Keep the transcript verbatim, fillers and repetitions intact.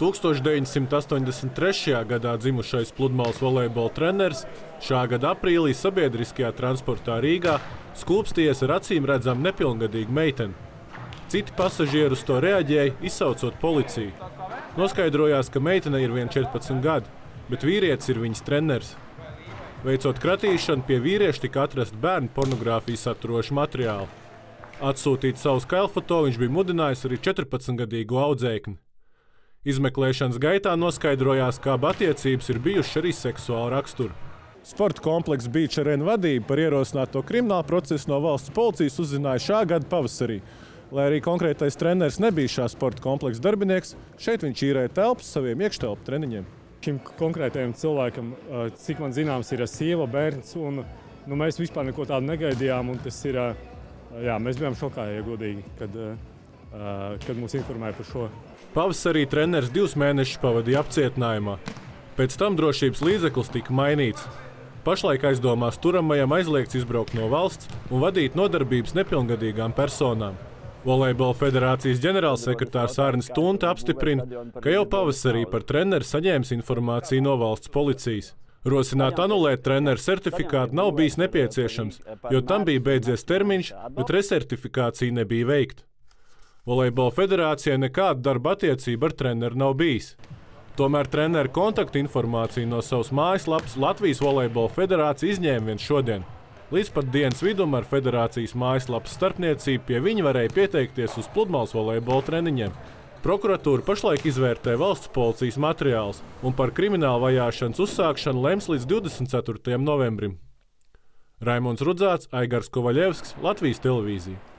tūkstoš deviņsimt astoņdesmit trešajā gadā dzimušais pludmales volejbola treneris šā gada aprīlī sabiedriskajā transportā Rīgā skulpstījies ar acīm redzam nepilngadīgu meiteni. Citi pasažieri uz to reaģēja, izsaucot policiju. Noskaidrojās, ka meitene ir četrpadsmit gadi, bet vīrietis ir viņas treneris. Veicot kratīšanu, pie vīrieša tika atrast bērnu pornogrāfijas saturošu materiālu. Atsūtīt savu skailfoto viņš bija mudinājis arī četrpadsmitgadīgu audzēkni. Izmeklēšanas gaitā noskaidrojās, kāba attiecības ir bijuši arī seksuāla rakstura. Sporta kompleksa Beach Arena vadība par ierosināto kriminālu procesu no valsts policijas uzzināja šā gada pavasarī. Lai arī konkrētais treneris nebija šā sporta kompleksa darbinieks, šeit viņš īrēja telpas saviem iekštelpu treniņiem. Šim konkrētajam cilvēkam, cik man zināms, ir sieva, bērns, un nu, mēs vispār neko tādu negaidījām, un tas ir, jā, mēs bijām šokā, ja godīgi, kad, kad mūs informēja par šo. Pavasarī treneris divus mēnešus pavadīja apcietinājumā. Pēc tam drošības līdzeklis tika mainīts. Pašlaik aizdomās turamajam aizliegts izbraukt no valsts un vadīt nodarbības nepilngadīgām personām. Volejbola federācijas ģenerālsekretārs Sārnis Tunts apstiprina, ka jau pavasarī par treneri saņēmis informāciju no valsts policijas. Rosināt anulēt treneru certifikātu nav bijis nepieciešams, jo tam bija beidzies termiņš, bet resertifikācija nebija veikta. Volejbola federācijai nekāda darba attiecība ar treneru nav bijis. Tomēr treneru kontaktu informāciju no savas mājaslapas Latvijas volejbola federācija izņēma vien šodien. Līdz pat dienas vidum ar federācijas mājaslapas starpniecību pie viņa varēja pieteikties uz pludmales volejbola treniņiem. Prokuratūra pašlaik izvērtē valsts policijas materiāls un par kriminālu vajāšanas uzsākšanu lems līdz divdesmit ceturtajam novembrim. Raimunds Rudzāts, Aigars Kovaļevskis, Latvijas televīzija.